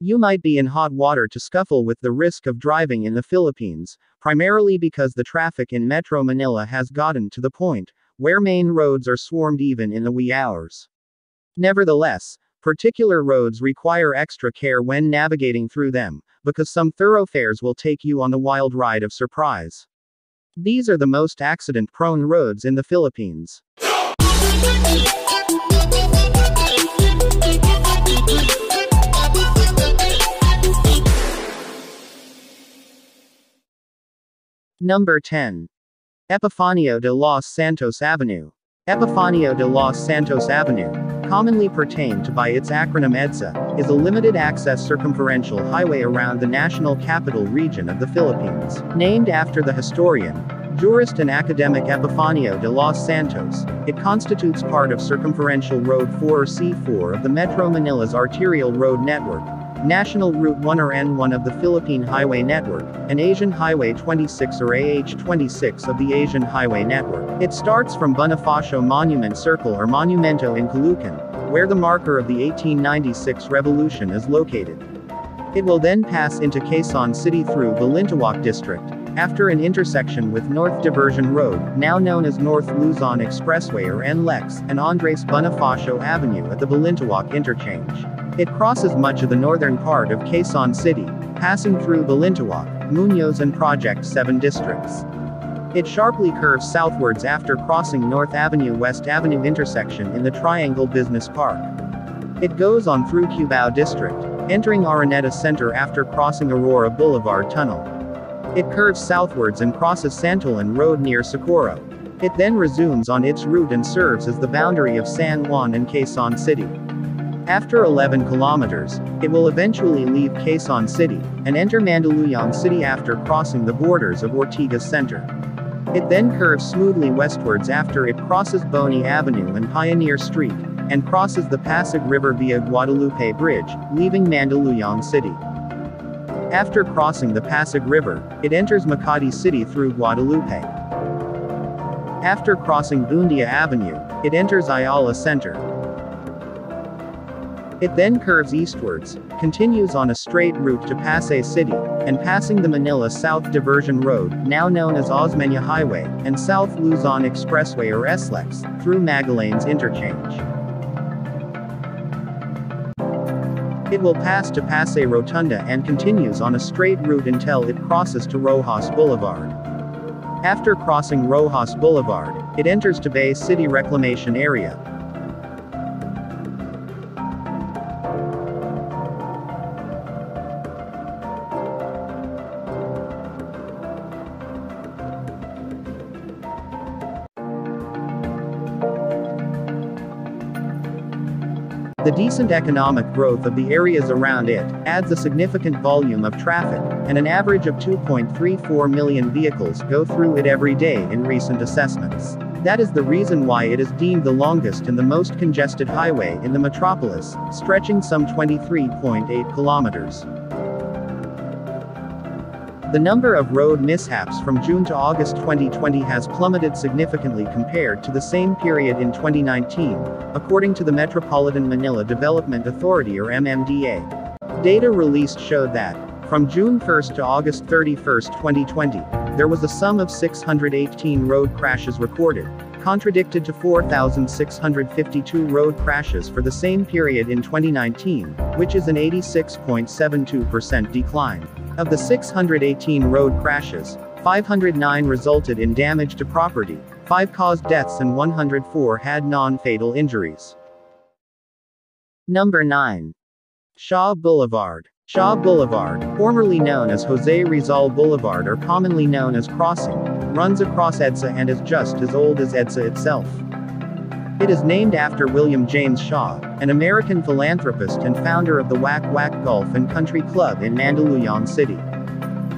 You might be in hot water to scuffle with the risk of driving in the Philippines, primarily because the traffic in Metro Manila has gotten to the point where main roads are swarmed even in the wee hours. Nevertheless, particular roads require extra care when navigating through them, because some thoroughfares will take you on the wild ride of surprise. These are the most accident-prone roads in the Philippines. Number 10. Epifanio de Los Santos Avenue. Epifanio de Los Santos Avenue, commonly pertained by its acronym EDSA, is a limited-access circumferential highway around the national capital region of the Philippines. Named after the historian, jurist and academic Epifanio de Los Santos, it constitutes part of Circumferential Road 4 or C4 of the Metro Manila's Arterial Road Network, National Route 1 or N1 of the Philippine Highway Network, and Asian Highway 26 or AH26 of the Asian Highway Network. It starts from Bonifacio Monument Circle or Monumento in Caloocan, where the marker of the 1896 revolution is located. It will then pass into Quezon City through Balintawak District, after an intersection with North Diversion Road, now known as North Luzon Expressway or NLEX, and Andres Bonifacio Avenue at the Balintawak Interchange. It crosses much of the northern part of Quezon City, passing through Balintawak, Munoz and Project 7 districts. It sharply curves southwards after crossing North Avenue-West Avenue intersection in the Triangle Business Park. It goes on through Cubao District, entering Araneta Center after crossing Aurora Boulevard Tunnel. It curves southwards and crosses Santolan Road near Socorro. It then resumes on its route and serves as the boundary of San Juan and Quezon City. After 11 kilometers, it will eventually leave Quezon City and enter Mandaluyong City after crossing the borders of Ortigas Center. It then curves smoothly westwards after it crosses Boni Avenue and Pioneer Street, and crosses the Pasig River via Guadalupe Bridge, leaving Mandaluyong City. After crossing the Pasig River, it enters Makati City through Guadalupe. After crossing Bundia Avenue, it enters Ayala Center. It then curves eastwards, continues on a straight route to Pasay City, and passing the Manila South Diversion Road, now known as Osmeña Highway, and South Luzon Expressway or SLEX, through Magallanes Interchange. It will pass to Pasay Rotunda and continues on a straight route until it crosses to Rojas Boulevard. After crossing Rojas Boulevard, it enters to Bay City Reclamation Area. The decent economic growth of the areas around it adds a significant volume of traffic, and an average of 2.34 million vehicles go through it every day in recent assessments. That is the reason why it is deemed the longest and the most congested highway in the metropolis, stretching some 23.8 kilometers. The number of road mishaps from June to August 2020 has plummeted significantly compared to the same period in 2019, according to the Metropolitan Manila Development Authority or MMDA. Data released showed that, from June 1 to August 31, 2020, there was a sum of 618 road crashes recorded, contradicted to 4,652 road crashes for the same period in 2019, which is an 86.72% decline. Of the 618 road crashes, 509 resulted in damage to property, 5 caused deaths and 104 had non-fatal injuries. Number 9. Shaw Boulevard. Shaw Boulevard, formerly known as Jose Rizal Boulevard or commonly known as Crossing, runs across EDSA and is just as old as EDSA itself. It is named after William James Shaw, an American philanthropist and founder of the Wack Wack Golf and Country Club in Mandaluyong City.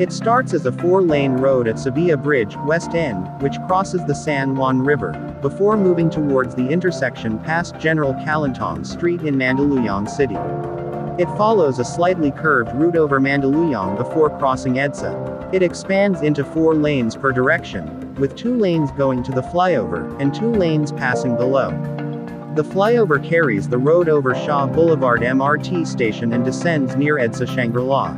It starts as a four-lane road at Sevilla Bridge, West End, which crosses the San Juan River, before moving towards the intersection past General Calantong Street in Mandaluyong City. It follows a slightly curved route over Mandaluyong before crossing EDSA. It expands into 4 lanes per direction, with 2 lanes going to the flyover, and 2 lanes passing below. The flyover carries the road over Shaw Boulevard MRT station and descends near EDSA Shangri-La.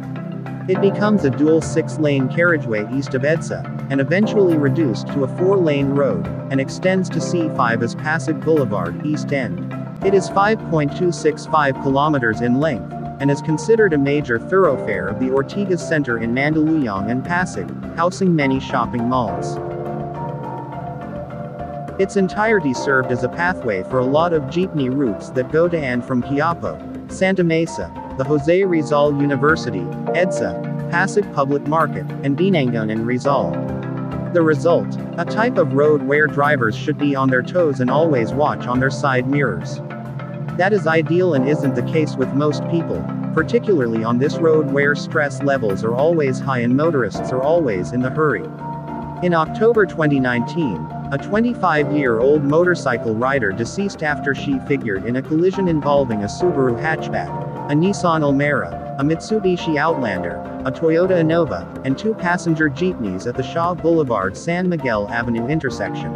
It becomes a dual 6-lane carriageway east of EDSA, and eventually reduced to a 4-lane road, and extends to C5 as Pasig Boulevard East End. It is 5.265 kilometers in length, and is considered a major thoroughfare of the Ortigas Center in Mandaluyong and Pasig, housing many shopping malls. Its entirety served as a pathway for a lot of jeepney routes that go to and from Quiapo, Santa Mesa, the Jose Rizal University, EDSA, Pasig Public Market, and Binangon and Rizal. The result, a type of road where drivers should be on their toes and always watch on their side mirrors. That is ideal and isn't the case with most people, particularly on this road where stress levels are always high and motorists are always in a hurry. In October 2019, a 25-year-old motorcycle rider deceased after she figured in a collision involving a Subaru hatchback, a Nissan Almera, a Mitsubishi Outlander, a Toyota Innova, and two passenger jeepneys at the Shaw Boulevard-San Miguel Avenue intersection.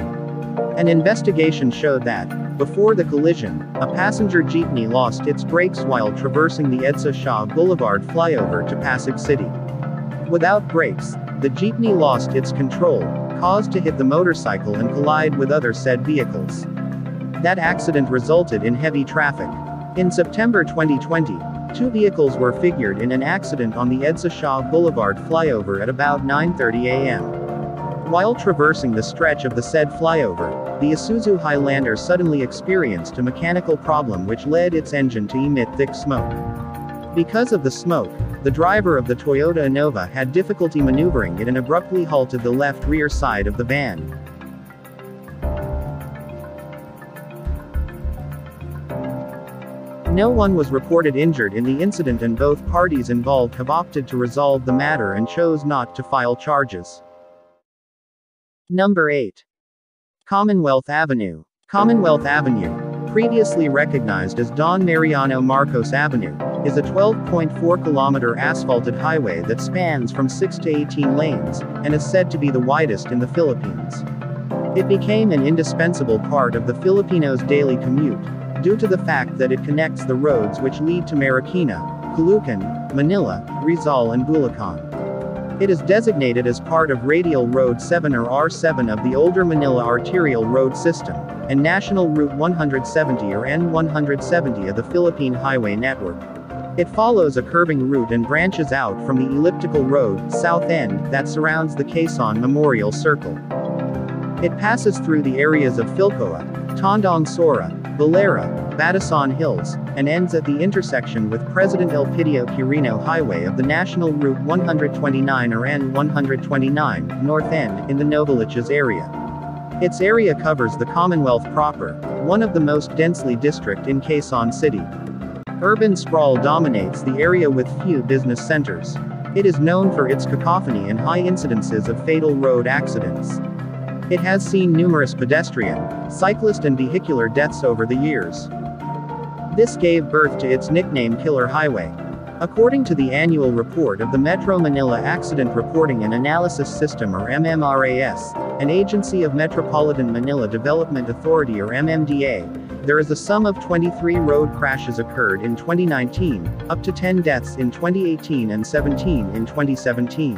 An investigation showed that, before the collision, a passenger jeepney lost its brakes while traversing the EDSA Shaw Boulevard flyover to Pasig City. Without brakes, the jeepney lost its control, caused to hit the motorcycle and collide with other said vehicles. That accident resulted in heavy traffic. In September 2020, two vehicles were figured in an accident on the EDSA Shaw Boulevard flyover at about 9:30 a.m. While traversing the stretch of the said flyover, the Isuzu Highlander suddenly experienced a mechanical problem which led its engine to emit thick smoke. Because of the smoke, the driver of the Toyota Innova had difficulty maneuvering it and abruptly halted the left rear side of the van. No one was reported injured in the incident, and both parties involved have opted to resolve the matter and chose not to file charges. Number 8. Commonwealth Avenue. Commonwealth Avenue, previously recognized as Don Mariano Marcos Avenue, is a 12.4-kilometer asphalted highway that spans from 6 to 18 lanes, and is said to be the widest in the Philippines. It became an indispensable part of the Filipinos' daily commute, due to the fact that it connects the roads which lead to Marikina, Caloocan, Manila, Rizal and Bulacan. It is designated as part of Radial Road 7 or R7 of the older Manila Arterial Road System, and National Route 170 or N170 of the Philippine Highway Network. It follows a curving route and branches out from the elliptical road, south end, that surrounds the Quezon Memorial Circle. It passes through the areas of Filcoa, Tondong Sora, Valera, Batasan Hills, and ends at the intersection with President Elpidio Quirino Highway of the National Route 129 or N129, North End, in the Novaliches area. Its area covers the Commonwealth proper, one of the most densely district in Quezon City. Urban sprawl dominates the area with few business centers. It is known for its cacophony and high incidences of fatal road accidents. It has seen numerous pedestrian, cyclist and vehicular deaths over the years. This gave birth to its nickname Killer Highway. According to the annual report of the Metro Manila Accident Reporting and Analysis System or MMRAS, an agency of Metropolitan Manila Development Authority or MMDA, there is a sum of 23 road crashes occurred in 2019, up to 10 deaths in 2018 and 17 in 2017.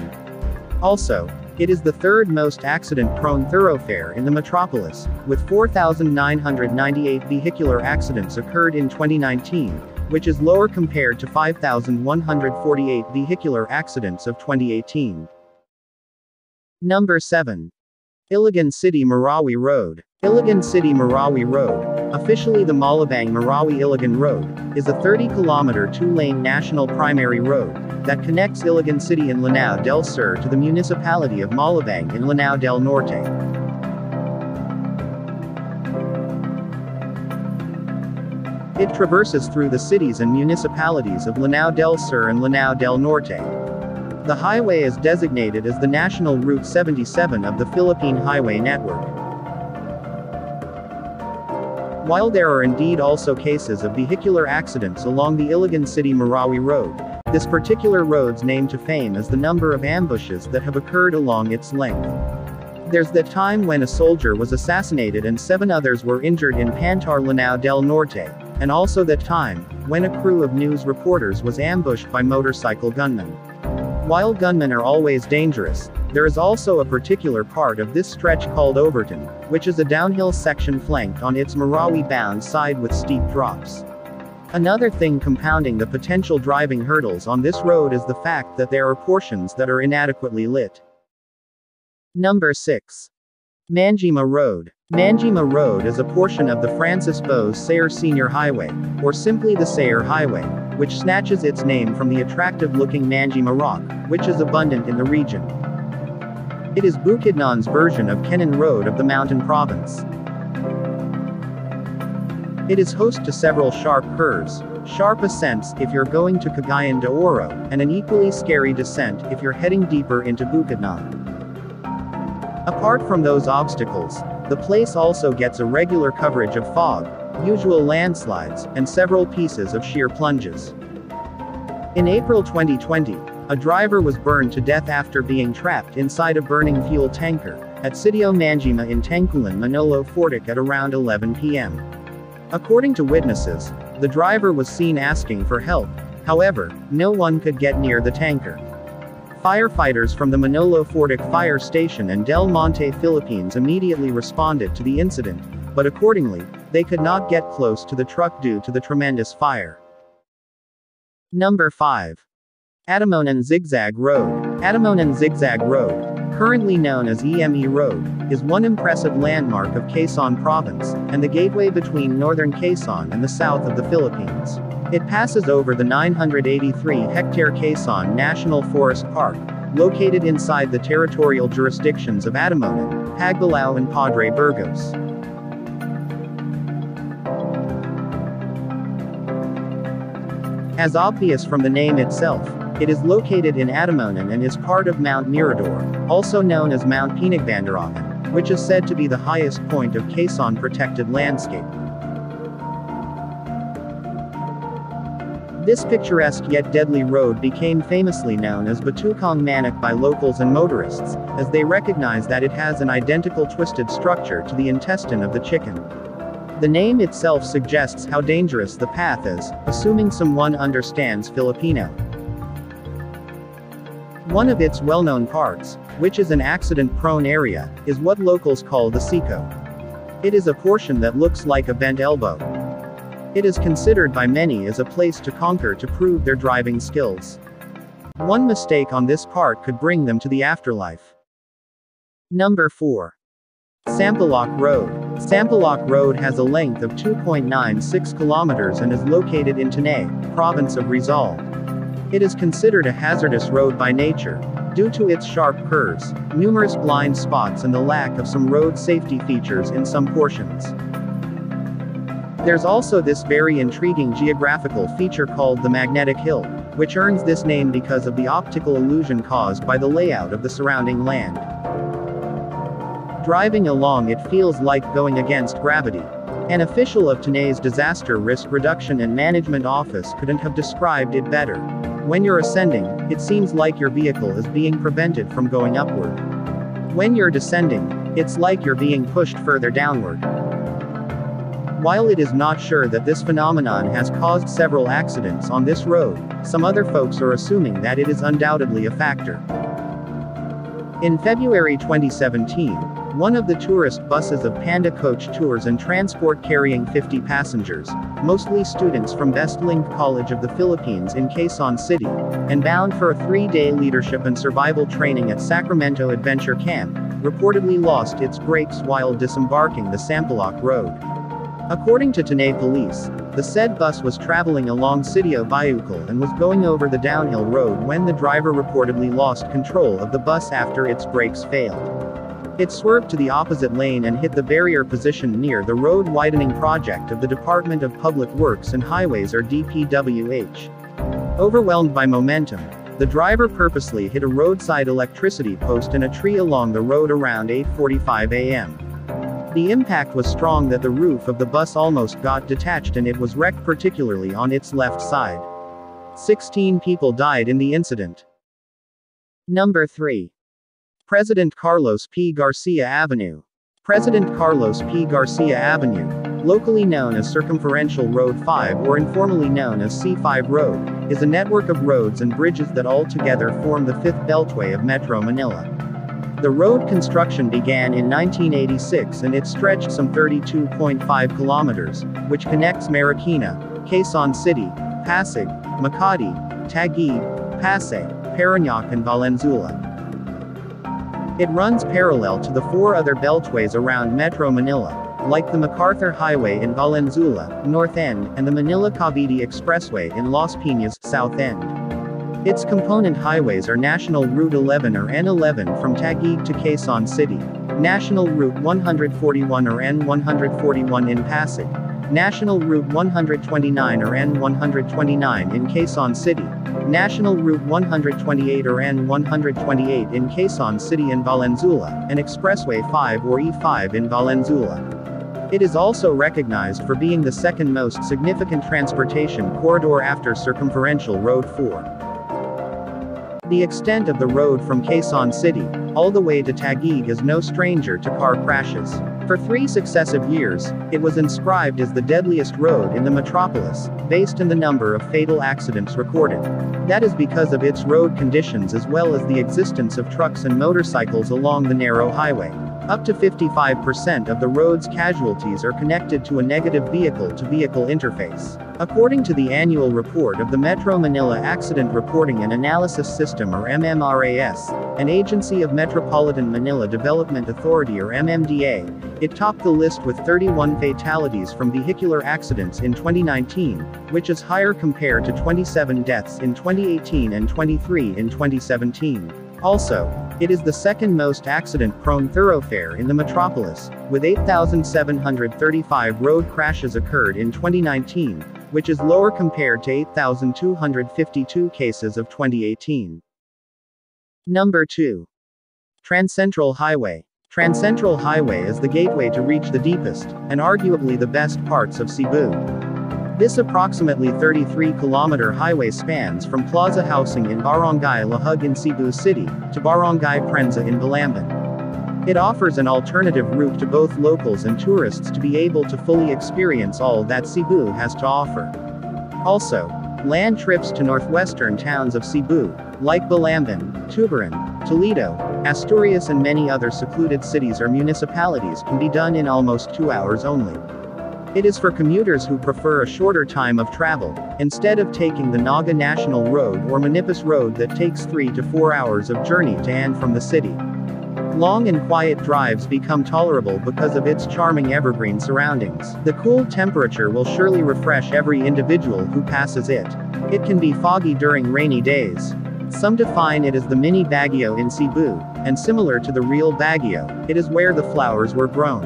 Also, it is the third most accident-prone thoroughfare in the metropolis, with 4,998 vehicular accidents occurred in 2019, which is lower compared to 5,148 vehicular accidents of 2018. Number 7. Iligan City Marawi Road. Iligan City Marawi Road, officially the Malabang Marawi Iligan Road, is a 30-kilometer 2-lane national primary road that connects Iligan City in Lanao del Sur to the municipality of Malabang in Lanao del Norte. It traverses through the cities and municipalities of Lanao del Sur and Lanao del Norte. The highway is designated as the National Route 77 of the Philippine Highway Network. While there are indeed also cases of vehicular accidents along the Iligan City Marawi Road, this particular road's name to fame is the number of ambushes that have occurred along its length. There's the time when a soldier was assassinated and 7 others were injured in Pantar, Lanao del Norte, and also the time when a crew of news reporters was ambushed by motorcycle gunmen. While gunmen are always dangerous, there is also a particular part of this stretch called Overton, which is a downhill section flanked on its Marawi-bound side with steep drops. Another thing compounding the potential driving hurdles on this road is the fact that there are portions that are inadequately lit. Number 6. Mangima Road. Mangima Road is a portion of the Francis Bose Sayer Senior Highway, or simply the Sayer Highway, which snatches its name from the attractive-looking Mangima rock, which is abundant in the region. It is Bukidnon's version of Kennon Road of the Mountain Province. It is host to several sharp curves, sharp ascents if you're going to Cagayan de Oro, and an equally scary descent if you're heading deeper into Bukidnon. Apart from those obstacles, the place also gets a regular coverage of fog, usual landslides, and several pieces of sheer plunges. In April 2020, a driver was burned to death after being trapped inside a burning fuel tanker at Sitio Mangima in Tangkulan Manolo Fordec at around 11 p.m. According to witnesses, the driver was seen asking for help. However, no one could get near the tanker. Firefighters from the Manolo Fordec Fire Station and Del Monte Philippines immediately responded to the incident, but accordingly, they could not get close to the truck due to the tremendous fire. Number 5. Atimunan Zigzag Road. Atimunan Zigzag Road, currently known as EME Road, is one impressive landmark of Quezon Province, and the gateway between northern Quezon and the south of the Philippines. It passes over the 983-hectare Quezon National Forest Park, located inside the territorial jurisdictions of Atimunan, Pagbilao and Padre Burgos. As obvious from the name itself, it is located in Atimunan and is part of Mount Mirador, also known as Mount Pinagbandaran, which is said to be the highest point of Quezon protected landscape. This picturesque yet deadly road became famously known as Batukong Manok by locals and motorists, as they recognize that it has an identical twisted structure to the intestine of the chicken. The name itself suggests how dangerous the path is, assuming someone understands Filipino. One of its well-known parts, which is an accident-prone area, is what locals call the Siko. It is a portion that looks like a bent elbow. It is considered by many as a place to conquer to prove their driving skills. One mistake on this part could bring them to the afterlife. Number 4. Sampaloc Road. Sampaloc Road has a length of 2.96 kilometers and is located in Tanay, province of Rizal. It is considered a hazardous road by nature, due to its sharp curves, numerous blind spots and the lack of some road safety features in some portions. There's also this very intriguing geographical feature called the Magnetic Hill, which earns this name because of the optical illusion caused by the layout of the surrounding land. Driving along it feels like going against gravity. An official of Tanay's Disaster Risk Reduction and Management Office couldn't have described it better. When you're ascending, it seems like your vehicle is being prevented from going upward. When you're descending, it's like you're being pushed further downward. While it is not sure that this phenomenon has caused several accidents on this road, some other folks are assuming that it is undoubtedly a factor. In February 2017, one of the tourist buses of Panda Coach Tours and Transport carrying 50 passengers, mostly students from Best Link College of the Philippines in Quezon City, and bound for a 3-day leadership and survival training at Sacramento Adventure Camp, reportedly lost its brakes while disembarking the Sampaloc Road. According to Tanay police, the said bus was traveling along Sitio Bayucal and was going over the downhill road when the driver reportedly lost control of the bus after its brakes failed. It swerved to the opposite lane and hit the barrier position near the road widening project of the Department of Public Works and Highways or DPWH. Overwhelmed by momentum, the driver purposely hit a roadside electricity post and a tree along the road around 8:45 a.m. The impact was strong that the roof of the bus almost got detached and it was wrecked particularly on its left side. 16 people died in the incident. Number 3. President Carlos P. Garcia Avenue. President Carlos P. Garcia Avenue, locally known as Circumferential Road 5 or informally known as C5 Road, is a network of roads and bridges that all together form the fifth beltway of Metro Manila. The road construction began in 1986 and it stretched some 32.5 kilometers, which connects Marikina, Quezon City, Pasig, Makati, Taguig, Pasay, Parañaque and Valenzuela. It runs parallel to the four other beltways around Metro Manila, like the MacArthur Highway in Valenzuela, North End, and the Manila-Cavite Expressway in Las Piñas, South End. Its component highways are National Route 11 or N11 from Taguig to Quezon City, National Route 141 or N141 in Pasig, National Route 129 or N129 in Quezon City, National Route 128 or N128 in Quezon City and Valenzuela, and Expressway 5 or E5 in Valenzuela. It is also recognized for being the second most significant transportation corridor after Circumferential Road 4. The extent of the road from Quezon City all the way to Taguig is no stranger to car crashes. For three successive years, it was inscribed as the deadliest road in the metropolis, based on the number of fatal accidents recorded. That is because of its road conditions as well as the existence of trucks and motorcycles along the narrow highway. Up to 55% of the road's casualties are connected to a negative vehicle-to-vehicle interface. According to the annual report of the Metro Manila Accident Reporting and Analysis System or MMRAS, an agency of Metropolitan Manila Development Authority or MMDA, it topped the list with 31 fatalities from vehicular accidents in 2019, which is higher compared to 27 deaths in 2018 and 23 in 2017. Also, it is the second most accident-prone thoroughfare in the metropolis, with 8,735 road crashes occurred in 2019, which is lower compared to 8,252 cases of 2018. Number 2. Transcentral Highway. Transcentral Highway is the gateway to reach the deepest, and arguably the best parts of Cebu. This approximately 33-kilometer highway spans from Plaza Housing in Barangay Lahug in Cebu City, to Barangay Prensa in Balamban. It offers an alternative route to both locals and tourists to be able to fully experience all that Cebu has to offer. Also, land trips to northwestern towns of Cebu, like Balamban, Tubaran, Toledo, Asturias and many other secluded cities or municipalities can be done in almost 2 hours only. It is for commuters who prefer a shorter time of travel, instead of taking the Naga National Road or Manipis Road that takes 3 to 4 hours of journey to and from the city. Long and quiet drives become tolerable because of its charming evergreen surroundings. The cool temperature will surely refresh every individual who passes it. It can be foggy during rainy days. Some define it as the mini Baguio in Cebu, and similar to the real Baguio, it is where the flowers were grown.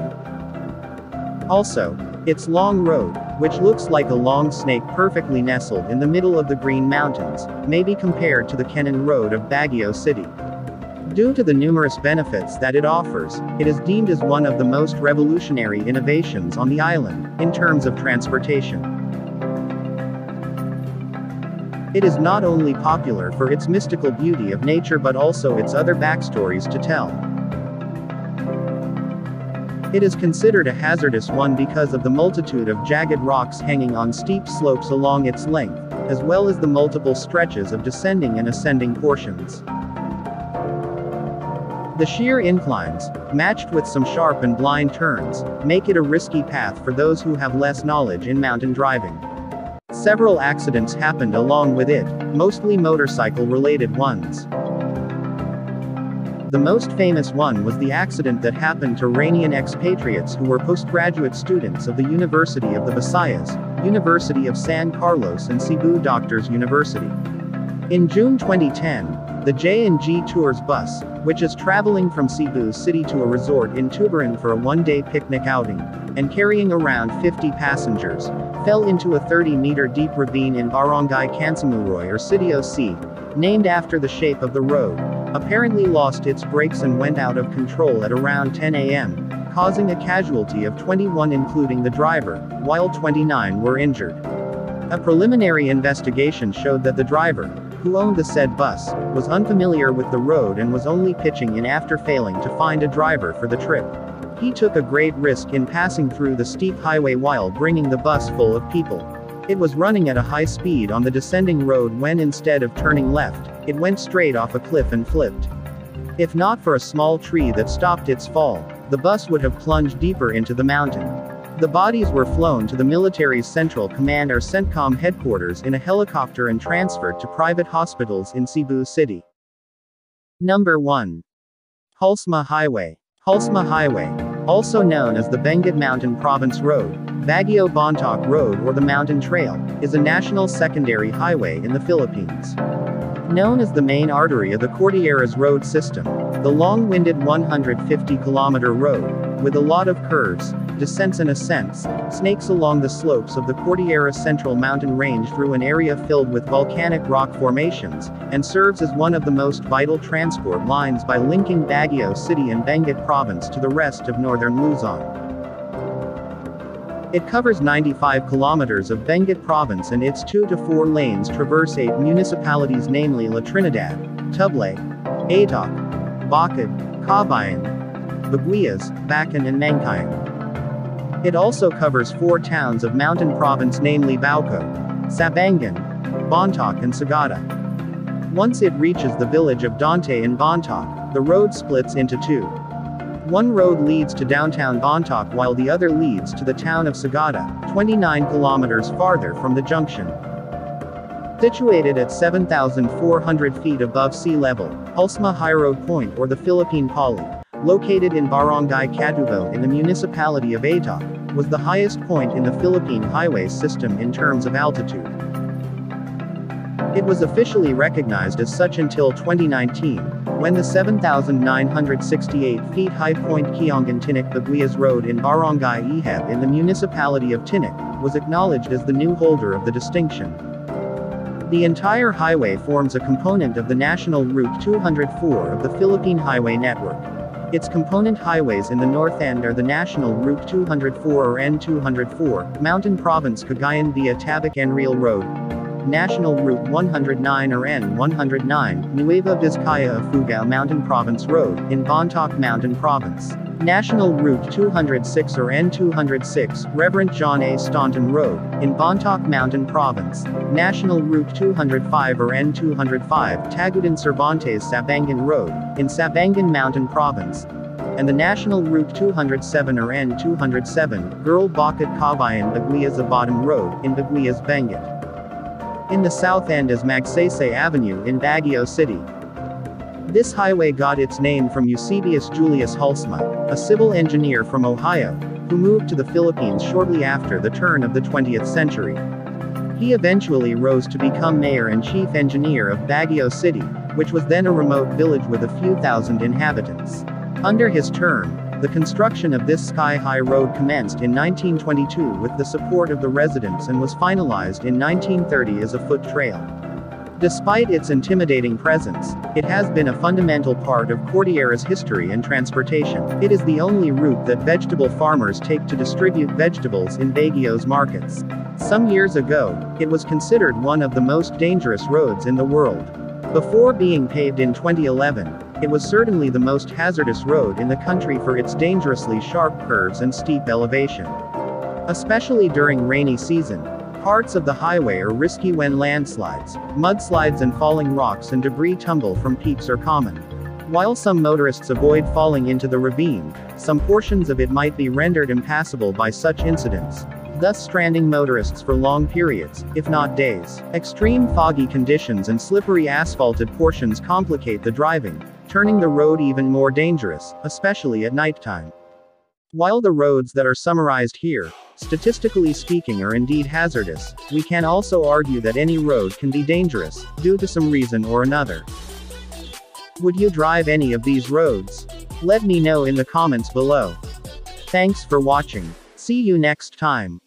Also, its long road, which looks like a long snake perfectly nestled in the middle of the Green Mountains, may be compared to the Kennon Road of Baguio City. Due to the numerous benefits that it offers, it is deemed as one of the most revolutionary innovations on the island, in terms of transportation. It is not only popular for its mystical beauty of nature but also its other backstories to tell. It is considered a hazardous one because of the multitude of jagged rocks hanging on steep slopes along its length, as well as the multiple stretches of descending and ascending portions. The sheer inclines, matched with some sharp and blind turns, make it a risky path for those who have less knowledge in mountain driving. Several accidents happened along with it, mostly motorcycle-related ones. The most famous one was the accident that happened to Iranian expatriates who were postgraduate students of the University of the Visayas, University of San Carlos and Cebu Doctors University. In June 2010, the J&G Tours bus, which is traveling from Cebu City to a resort in Tubaran for a one-day picnic outing, and carrying around 50 passengers, fell into a 30-meter deep ravine in Barangay Cansamuroy or Sitio C, named after the shape of the road, apparently lost its brakes and went out of control at around 10 a.m., causing a casualty of 21 including the driver, while 29 were injured. A preliminary investigation showed that the driver, who owned the said bus, was unfamiliar with the road and was only pitching in after failing to find a driver for the trip. He took a great risk in passing through the steep highway while bringing the bus full of people. It was running at a high speed on the descending road when instead of turning left, it went straight off a cliff and flipped. If not for a small tree that stopped its fall, the bus would have plunged deeper into the mountain. The bodies were flown to the military's Central Command or CENTCOM headquarters in a helicopter and transferred to private hospitals in Cebu City. Number 1. Halsma Highway. Halsma Highway, also known as the Benguet Mountain Province Road, Baguio-Bontoc Road or the Mountain Trail, is a national secondary highway in the Philippines. Known as the main artery of the Cordilleras road system, the long-winded 150-kilometer road, with a lot of curves, descents and ascents, snakes along the slopes of the Cordillera Central Mountain Range through an area filled with volcanic rock formations, and serves as one of the most vital transport lines by linking Baguio City and Benguet Province to the rest of northern Luzon. It covers 95 kilometers of Benguet Province and its 2 to 4 lanes traverse 8 municipalities namely La Trinidad, Tublé, Atoc, Bacid, Cavayan, Baguias, Bacan and Mankayan. It also covers 4 towns of Mountain Province namely Bauco, Sabangan, Bontoc and Sagada. Once it reaches the village of Dante in Bontoc, the road splits into 2. One road leads to downtown Bontoc while the other leads to the town of Sagada, 29 kilometers farther from the junction. Situated at 7,400 feet above sea level, Halsma Highroad Point or the Philippine Pali, located in Barangay Catuvo in the municipality of Atoc, was the highest point in the Philippine highway system in terms of altitude. It was officially recognized as such until 2019, when the 7,968 feet high point Kiangan-Tinik Baguias Road in Barangay Ihab in the municipality of Tinik, was acknowledged as the new holder of the distinction. The entire highway forms a component of the National Route 204 of the Philippine Highway Network. Its component highways in the north end are the National Route 204 or N204, Mountain Province Cagayan via Tabac Enrile Road, National Route 109 or N109, Nueva Vizcaya of Fugao Mountain Province Road, in Bontoc Mountain Province, National Route 206 or N206, Reverend John A. Staunton Road, in Bontoc Mountain Province, National Route 205 or N205, Tagudan Cervantes Sabangan Road, in Sabangan Mountain Province, and the National Route 207 or N207, Girl Bacid Cavayan Baguias Abadam Road, in Baguias Benguet. In the south end is Magsaysay Avenue in Baguio City. This highway got its name from Eusebius Julius Halsma, a civil engineer from Ohio, who moved to the Philippines shortly after the turn of the 20th century. He eventually rose to become mayor and chief engineer of Baguio City, which was then a remote village with a few thousand inhabitants. Under his term, the construction of this sky-high road commenced in 1922 with the support of the residents and was finalized in 1930 as a foot trail. Despite its intimidating presence, it has been a fundamental part of Cordillera's history and transportation. It is the only route that vegetable farmers take to distribute vegetables in Baguio's markets. Some years ago, it was considered one of the most dangerous roads in the world. Before being paved in 2011, it was certainly the most hazardous road in the country for its dangerously sharp curves and steep elevation. Especially during rainy season, parts of the highway are risky when landslides, mudslides and falling rocks and debris tumble from peaks are common. While some motorists avoid falling into the ravine, some portions of it might be rendered impassable by such incidents, thus stranding motorists for long periods, if not days. Extreme foggy conditions and slippery asphalted portions complicate the driving, turning the road even more dangerous, especially at nighttime. While the roads that are summarized here, statistically speaking, are indeed hazardous, we can also argue that any road can be dangerous, due to some reason or another. Would you drive any of these roads? Let me know in the comments below. Thanks for watching. See you next time.